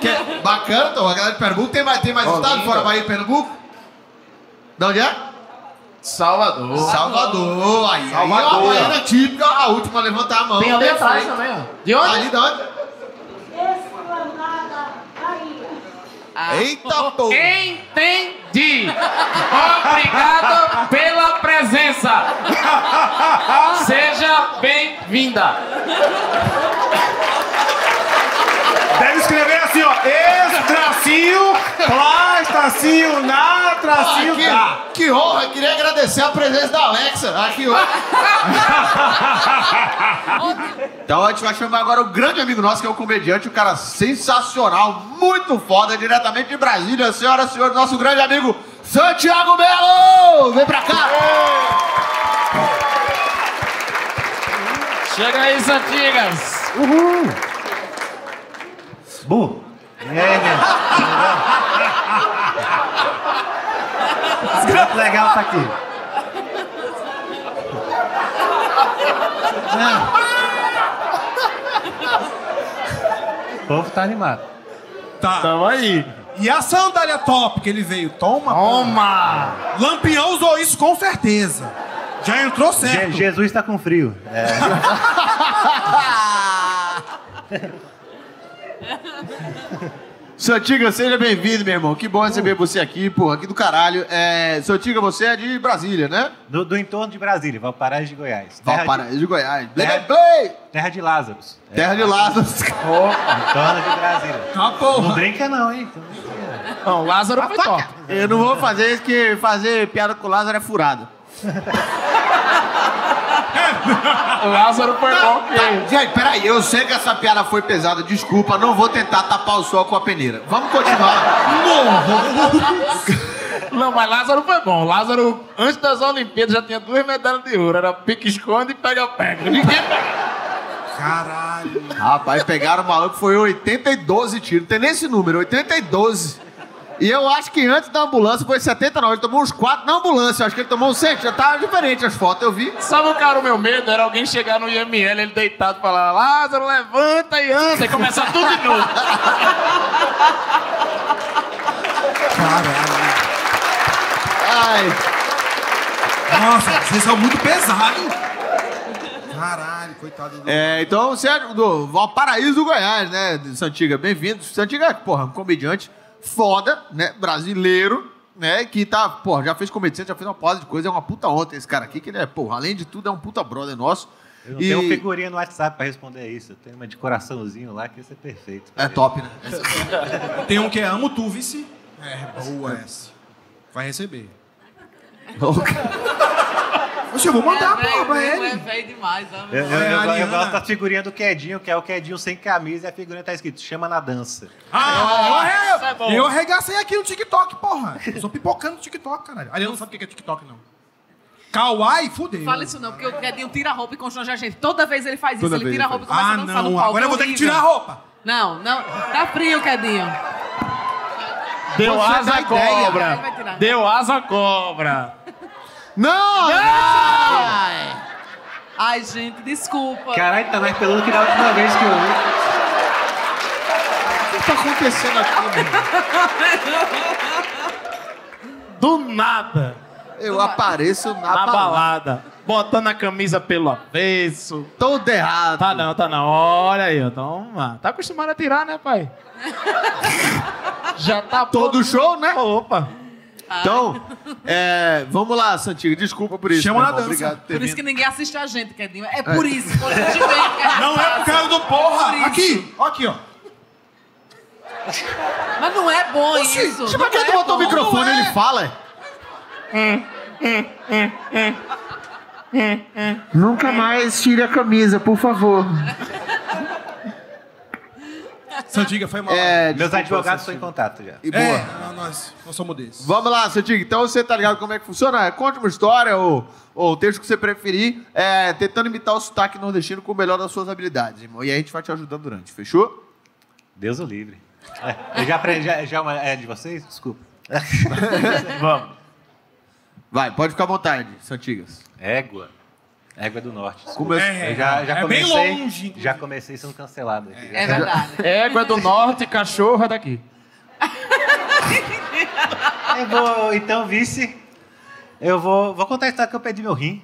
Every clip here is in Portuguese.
Que, bacana, então, a galera de Pernambuco. Tem mais estado fora Bahia e Pernambuco? De onde é? Salvador. Salvador. Aí, Salvador. Aí é uma baiana típica, a última a levantar a mão. Tem ali atrás também, ó. De onde? Ali de onde? Esplanada, Bahia. Ah, eita, pô. Entendi. Obrigado pela presença. Seja bem-vinda. Deve escrever assim, ó. Ex-tracinho, plá-tracinho, na-tracinho, tá. Que honra, eu queria agradecer a presença da Alexa. Ah, que honra. Então a gente vai chamar agora o grande amigo nosso, que é um comediante, um cara sensacional, muito foda, diretamente de Brasília, senhoras e senhores, nosso grande amigo Santiago Mello! Vem pra cá! Chega aí, Santigas! Uhul! Bom, muito legal tá aqui. O povo tá animado. Tá. Tamo aí. E a sandália top que ele veio? Toma! Toma! Pô. Lampião usou isso com certeza. Já entrou certo. Jesus tá com frio. É. Santiga, seja bem-vindo, meu irmão. Que bom receber você aqui, porra, aqui do caralho. É, Santiga, você é de Brasília, né? Do entorno de Brasília, Valparaíso de Goiás. Valparaíso de Goiás. Terra de Lázaro. Terra de Lázaro. Entorno de Brasília. Ah, porra. Não brinca não, hein? Não, Lázaro foi top. Eu não vou fazer isso, que fazer piada com Lázaro é furado. Lázaro foi bom que... Gente, peraí, eu sei que essa piada foi pesada, desculpa, não vou tentar tapar o sol com a peneira. Vamos continuar. Não, mas Lázaro foi bom. Lázaro, antes das Olimpíadas, já tinha 2 medalhas de ouro. Era pique-esconde e pega-pega. Ninguém pega. Caralho. Rapaz, pegaram o maluco, foi 82 tiros. Tem nem esse número, 82. E eu acho que antes da ambulância foi 79, ele tomou uns 4 na ambulância, eu acho que ele tomou uns 7, já tava diferente as fotos, eu vi. Sabe o cara, o meu medo era alguém chegar no IML, ele deitado e falar, Lázaro, levanta e anda, e começar tudo de novo. Caralho. Ai. Nossa, vocês são muito pesados. Caralho, coitado do... É, então, Sérgio, do Valparaíso do Goiás, né, Santiga, bem-vindo. Santiga, porra, um comediante foda, né, brasileiro, né, que tá, porra, já fez comédia, já fez uma porrada de coisa, é uma puta honra esse cara aqui, que ele é, porra, além de tudo, é um puta brother nosso. Eu não tenho figurinha no WhatsApp pra responder isso, eu tenho uma de coraçãozinho lá, que ia ser perfeito. É ele. Top, né? Tem um que é amo tu, vice. É, boa essa. Vai receber. Poxa, eu vou mandar pra ele. É velho demais, né? Eu gosto da figurinha do Kedinho, que é o Kedinho sem camisa, e a figurinha tá escrito, chama na dança. Ah, eu arregacei aqui no TikTok, porra. Eu sou pipocando no TikTok, caralho. Aliás, não sabe o que é TikTok, não. Kawaii, fudeu. Fala isso não, porque o Kedinho tira a roupa e constrange a gente. Toda vez ele faz isso, ele tira a roupa e começa a dançar no palco. Agora eu vou ter que tirar a roupa. Não, não. Tá frio, Kedinho. Deu asa à cobra. Deu asa à cobra. Não! Ai. Ai, gente, desculpa. Caralho, tá mais pelando que da última vez que eu vi. O que tá acontecendo aqui, mano? Do nada. Eu apareço na balada. Botando a camisa pelo avesso. Todo errado. Tá não, tá não. Olha aí, ó. Toma. Tá acostumado a tirar, né, pai? Já tá... Todo show, né? Opa. Então, vamos lá, Santiago. Desculpa por isso. Chama na dança. Obrigado por ter vindo. Isso que ninguém assiste a gente, Kedinho. É por isso. Por isso que a não é por causa do porra. Aqui, ó, aqui, ó. Mas não é bom isso. Tipo, quem tu botou o microfone, ele fala. Nunca mais tire a camisa, por favor. Santiga, foi mal. Meus advogados estão em contato já. E boa. Nós somos desses. Vamos lá, Santiga. Então você tá ligado como é que funciona? Conte uma história ou o texto que você preferir, tentando imitar o sotaque nordestino com o melhor das suas habilidades, irmão. E a gente vai te ajudando durante, fechou? Deus o livre. Eu já aprendi. É de vocês? Desculpa. Vamos. Vai, pode ficar à vontade, Santigas. Égua. Égua do Norte. Já comecei, bem longe. Já comecei sendo cancelado aqui. É verdade. Égua do Norte, cachorra daqui. Eu vou, então, vice, eu vou contar a história que eu perdi meu rim.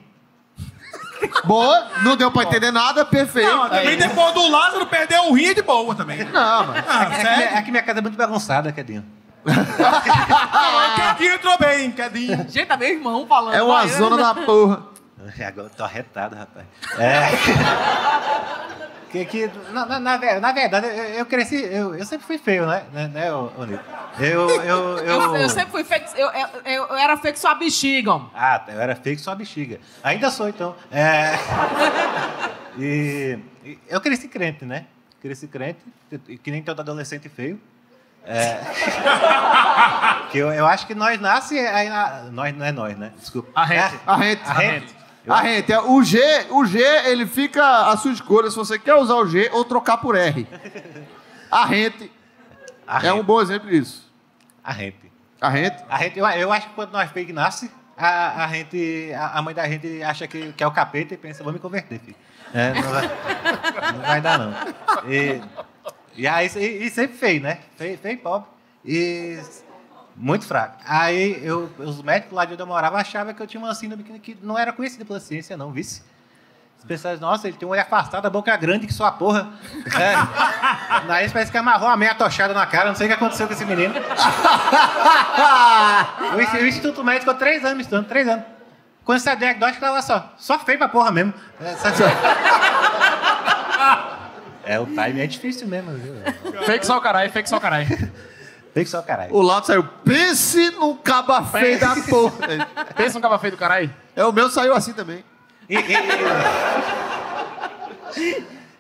Boa, não deu pra entender nada, perfeito. Não, também depois do Lázaro perdeu o rim de boa também. Não, mas... é que minha casa é muito bagunçada, Kedinho. Kedinho entrou bem, Kedinho. Gente, tá meu irmão falando. É uma zona da porra. Agora eu tô arretado, rapaz. Na verdade, eu cresci... Eu sempre fui feio, né, Onil? Eu sempre fui feio... Eu era feio que sua bexiga. Ah, eu era feio que sua bexiga. Ainda sou, então. E eu cresci crente, né? Cresci crente, que nem todo adolescente feio. Que eu acho que nós nasce... Nós, não é nós, né? Desculpa. A gente. A gente, o G, ele fica à sua escolha se você quer usar o G ou trocar por R. A gente. É um bom exemplo disso. A gente. Eu acho que quando nós fake nasce, a gente, a mãe da gente acha que é o capeta e pensa, vou me converter, filho. Não vai dar, não. E sempre feio, né? Feio e pobre. E... muito fraco. Aí, os médicos lá de onde eu morava achavam que eu tinha uma síndrome que não era conhecida pela ciência, não, vice. Os pessoas, nossa, ele tem um olho afastado, a boca grande, que sua porra. Aí parece que amarrou a meia tochada na cara, não sei o que aconteceu com esse menino. O Instituto Médico ficou 3 anos me estudando, 3 anos. Quando saiu o diagnóstico, ela só feio pra porra mesmo. O time é difícil mesmo, viu? Fake só o caralho. Tem que só o caralho. O Lato saiu, pense no caba feio da porra. Pense no caba feio do caralho? O meu saiu assim também.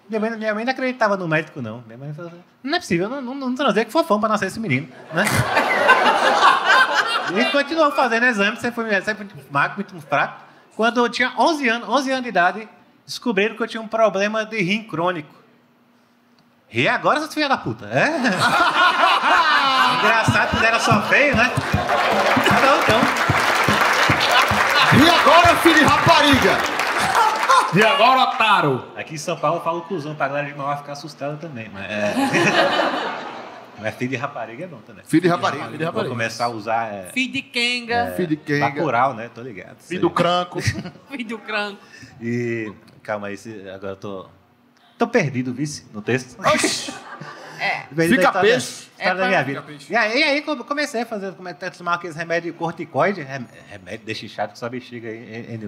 Minha mãe não acreditava no médico, não. Minha mãe falou, não é possível, não transei que fofão pra nascer esse menino, né? E continuou fazendo exame, sempre muito fraco. Quando eu tinha 11 anos de idade, descobriram que eu tinha um problema de rim crônico. E agora, essas filhas da puta, Engraçado que era só feio, né? Então. E agora, filho de rapariga? E agora, otário? Aqui em São Paulo, eu falo cuzão pra galera de Mauá ficar assustada também, mas... Mas filho de rapariga é bom também. Filho de rapariga. Vou começar a usar... Filho de quenga. Filho de quenga. Bacurau, né? Tô ligado. Filho do cranco. Filho do cranco. E... calma aí, agora eu tô perdido, vice, no texto. Oxi! Fica peixe. Da minha vida. E aí comecei a fazer, comecei a tomar aqueles remédios corticoide, remédio deixa chato que só bexiga aí.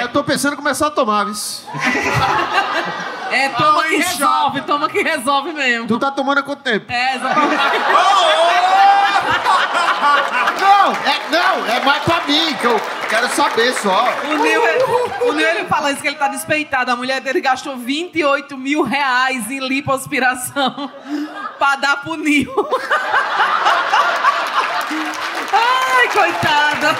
Eu tô pensando em começar a tomar, vice. Toma que resolve, mesmo. Tu tá tomando há quanto tempo? Exatamente. Não, é mais pra mim, que eu quero saber só. O Nil, ele fala isso, que ele tá despeitado. A mulher dele gastou 28 mil reais em lipoaspiração pra dar pro Nil. Ai, coitada.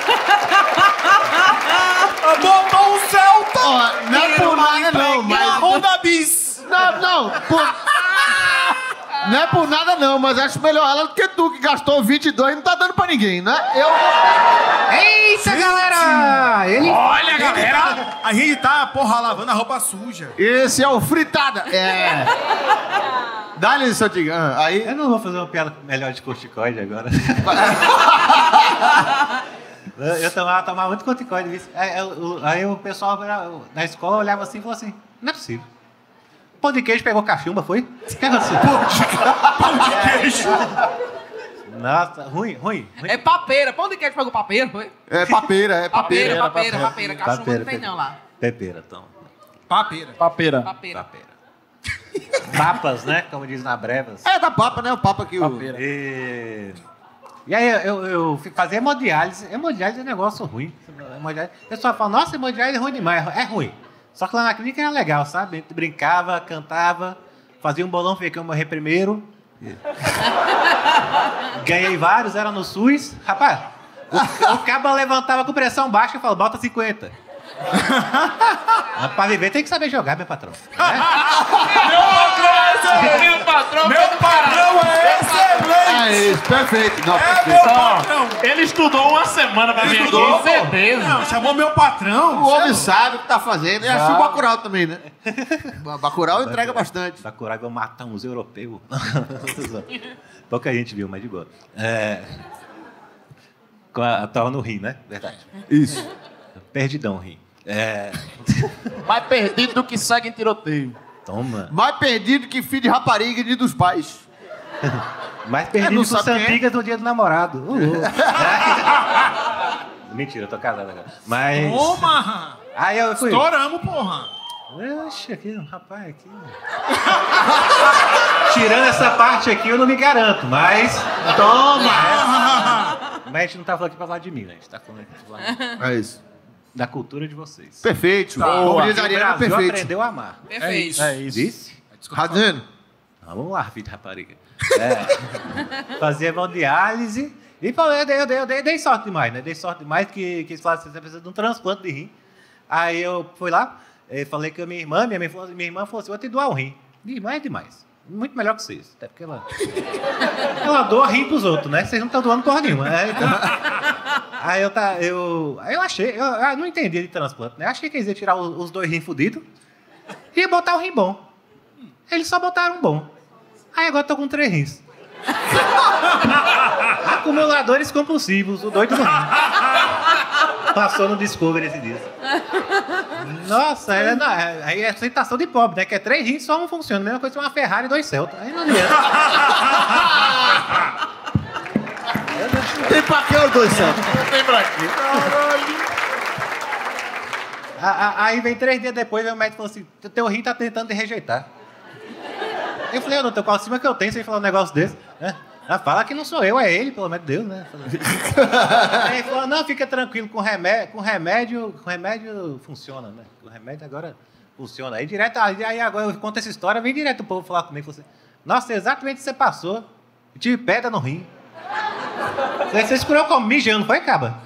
Botou um Celta. Não é por nada, não, mas... Onda bis. Não é por nada, não, mas acho melhor ela do que tu, que gastou 22 e não tá dando pra ninguém, né? Eita, gente, galera! Olha, galera! A gente tá, porra, lavando a roupa suja. Esse é o fritada. Dá-lhe, seu Tigão. Aí... eu não vou fazer uma piada melhor de corticoide agora. Eu tomava muito corticoide. Aí o pessoal na escola olhava assim e falou assim, não é possível. Pão de queijo pegou cachumba, foi? O que aconteceu? Pão de queijo! Nossa, ruim. É papeira. Pão de queijo pegou papeira, foi? É papeira. Cachumba não tem não lá. Papeira. Papas, né? Como diz na Brevas. Da papa, né? O papa que o... E aí eu fazia hemodiálise. Hemodiálise é um negócio ruim. O pessoal fala, nossa, hemodiálise é ruim demais. É ruim. Só que lá na clínica era legal, sabe? A gente brincava, cantava, fazia um bolão, fiquei eu morrer primeiro. Ganhei vários, era no SUS. Rapaz, o cabo levantava com pressão baixa e falou, bota 50. Pra viver tem que saber jogar, meu patrão. Meu patrão é excelente! Mas, perfeito. Não, é perfeito. Meu patrão. Ele estudou uma semana pra vir aqui, com certeza. Não, chamou meu patrão. O homem sabe o que tá fazendo. E acho o Bacurau também, né? Bacurau entrega bastante. Bacurau vai matar uns europeus. Pouca gente viu, mas de boa. Tava no Rio, né? Verdade. Isso. Perdidão, Rio. Mais perdido do que segue em tiroteio. Toma. Mais perdido que filho de rapariga e dos pais. Mais perdido que Santiga do dia do namorado. Mentira, eu tô casado agora. Mas... Toma! Aí eu fui... Estouramos, porra! Oxe, aqui, rapaz, aqui... Tirando essa parte aqui, eu não me garanto, mas... Toma! Mas a gente não tá falando aqui pra falar de mim, né? A gente tá falando aqui pra falar de... É isso. Da cultura de vocês. Perfeito. Tá. O Ariana, perfeito. Aprendeu a amar. Perfeito. É isso. É isso. Disse? Radano. Ah, vamos lá, filho de rapariga. Fazia hemodiálise. E falei, dei sorte demais, né? Dei sorte demais que eles falaram que você precisa de um transplante de rim. Aí eu fui lá, falei que a minha irmã falou assim, vou te doar um rim. Minha irmã é demais. Muito melhor que vocês. Até porque ela doa rim pros outros, né? Vocês não estão doando porra nenhuma. Aí eu achei, eu não entendi de transplante, né? Achei que eles iam tirar os dois rins fudidos e ia botar o rim bom. Eles só botaram um bom. Aí agora tô com 3 rins. Acumuladores compulsivos, o doido do rim. Passou no Discovery esse dia. Nossa, aí é tentação de pobre, né? Que é 3 rins, só um funciona. Mesma coisa que uma Ferrari e 2 Celta. Aí não adianta. Tem pra que os dois santos? Tem pra quê? Aí vem 3 dias depois, o médico falou assim, teu rim tá tentando te rejeitar. Eu falei, eu não tenho qual cima que eu tenho, você falar um negócio desse. Fala que não sou eu, é ele, pelo amor de Deus, né? Aí ele falou, não, fica tranquilo, com remédio funciona, né? Com remédio agora funciona. Aí direto, aí agora eu conto essa história, vem direto o povo falar comigo, falou assim, nossa, exatamente o que você passou, eu tive pedra no rim. Você escurou como? Mijando, foi, caba?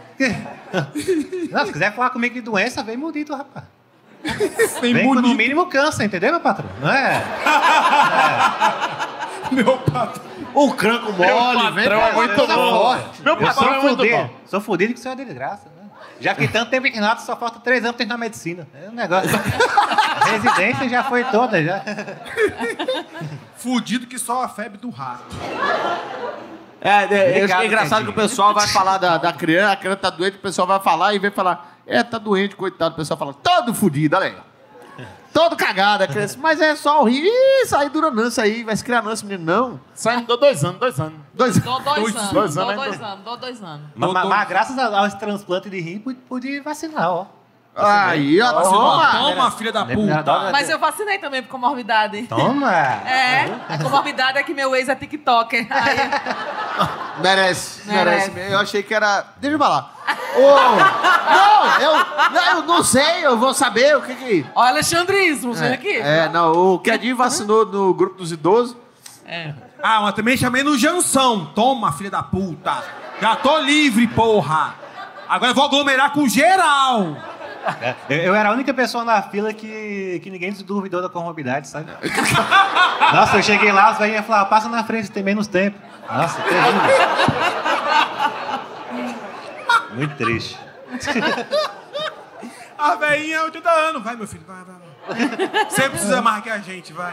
Não, se quiser falar comigo de doença, vem mudito, rapaz. Vem com, no mínimo, câncer, entendeu, meu patrão? Não é? Meu patrão. O cranco mole, velho. É muito bom. Meu patrão é muito bom. Sou fudido que isso é de desgraça. Né? Já que tanto tempo internado, só falta 3 anos pra terminar medicina. É um negócio. A residência já foi toda, já. Fudido que só a febre do rato. Obrigado, é engraçado que o pessoal vai falar da criança, a criança tá doente, o pessoal vai falar e vem falar, tá doente, coitado, o pessoal fala, todo fudido, olha aí, todo cagado, a criança, mas é só o rim, isso aí dura nança aí, vai se criar nança, menino, não. Sai, dou 2 anos. Mas graças a esse transplante de rim, pude vacinar, ó. Aí, ó, toma, filha da puta. Mas eu vacinei também por comorbidade. Toma! A comorbidade é que meu ex é TikToker. Aí... Merece. Eu achei que era... Deixa eu falar. Eu não sei, eu vou saber o que que... Olha, alexandrismo, vem aqui. O Kedinho vacinou no grupo dos idosos. Mas também chamei no Jansão. Toma, filha da puta. Já tô livre, porra. Agora eu vou aglomerar com geral. Eu era a única pessoa na fila que ninguém duvidou da comorbidade, sabe? Nossa, eu cheguei lá, os velhinhos falaram, passa na frente, tem menos tempo. Nossa, terrível. Muito triste. A velhinha, 80 anos. Vai, meu filho, vai. Você precisa mais que a gente, vai.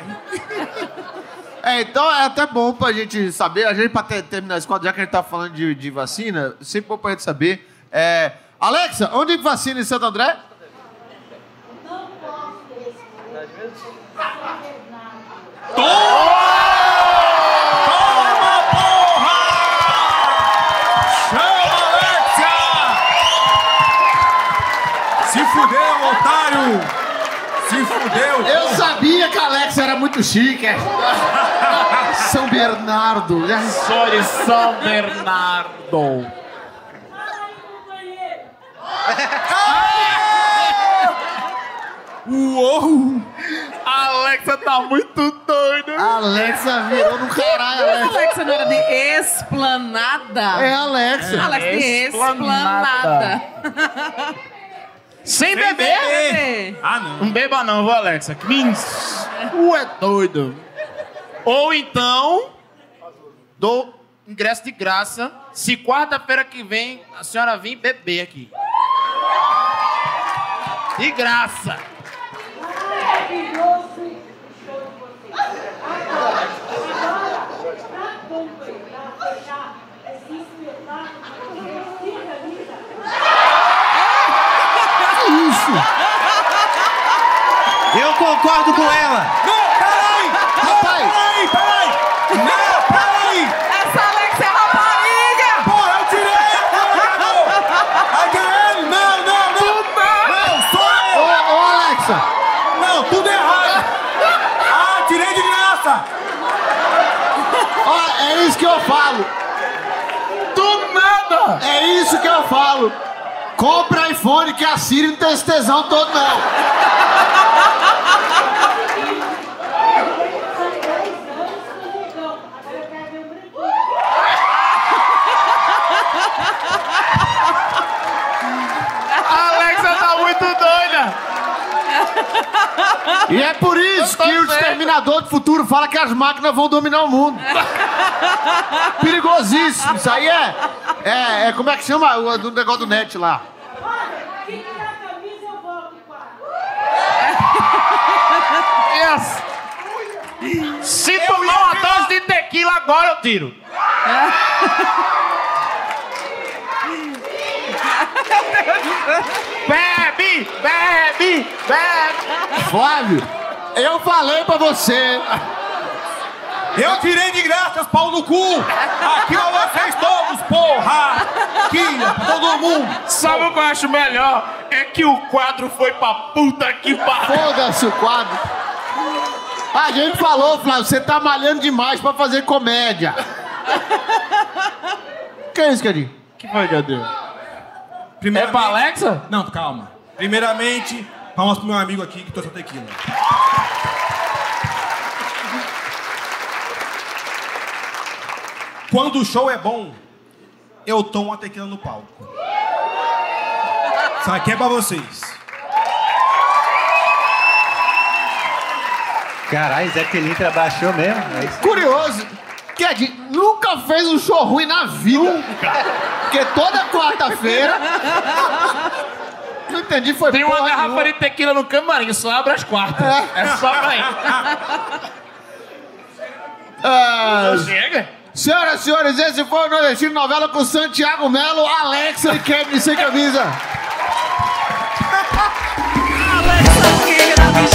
Então é até bom pra gente saber, a gente pra terminar esse quadro, já que a gente tá falando de vacina, sempre bom pra gente saber, Alexa, onde vacina em Santo André? Não posso responder. Toma, porra! Chama, Alexa! Se fudeu, otário! Se fudeu! Eu sabia que a Alexa era muito chique. São Bernardo. Sou de São Bernardo. Uou! A Alexa tá muito doida! A Alexa virou no caralho, Alexa! A Alexa não era de Esplanada? É a Alexa! Alexa de Esplanada! Sem beber? Ah, não! Não beba não, viu, Alexa? É doido! Ou então... ingresso de graça se quarta-feira que vem a senhora vir beber aqui. De graça. Maravilhoso. Eu concordo com ela. Não, peraí! Rapaz! Peraí, peraí! Não, peraí! Essa Alexa é rapariga! Porra, eu tirei ele! Não, não, não! Não, só eu! Ô, Alexa! Não, tudo errado! Ah, tirei de graça! Ó, é isso que eu falo! Do nada! É isso que eu falo! Compra iPhone que a Siri não tem esse tesão todo, não! E é por isso que o Exterminador do Futuro fala que as máquinas vão dominar o mundo. Perigosíssimo. Isso aí é como é que chama o negócio do net lá? Olha, quem tá na camisa eu volto, pai. Se tomar uma dose de tequila agora eu tiro. Bebe, bebe, bebe. Flávio, eu falei pra você. Eu tirei de graça, pau no cu. Aqui pra vocês todos, porra. Aqui, pra todo mundo. Sabe o que eu acho melhor? É que o quadro foi pra puta que pariu. Foda-se o quadro. A gente falou, Flávio, você tá malhando demais pra fazer comédia. O que é isso, Kedinho? Que foi, Kedinho? É pra Alexa? Não, calma. Primeiramente, palmas pro meu amigo aqui que trouxe a tequila. Quando o show é bom, eu tomo uma tequila no palco. Isso aqui é pra vocês. Caralho, Zé Pelintra baixou mesmo. É isso. Curioso. Kedinho nunca fez um show ruim na vida. Nunca. Porque toda quarta-feira... Não entendi, foi tem uma garrafa de tequila no camarim, só abre as quartas. É só pra ir. Não chega? Senhoras e senhores, esse foi o Nordestino Novela com Santiago Mello, Alexa e Kedinho Sem Camisa. Alexa, que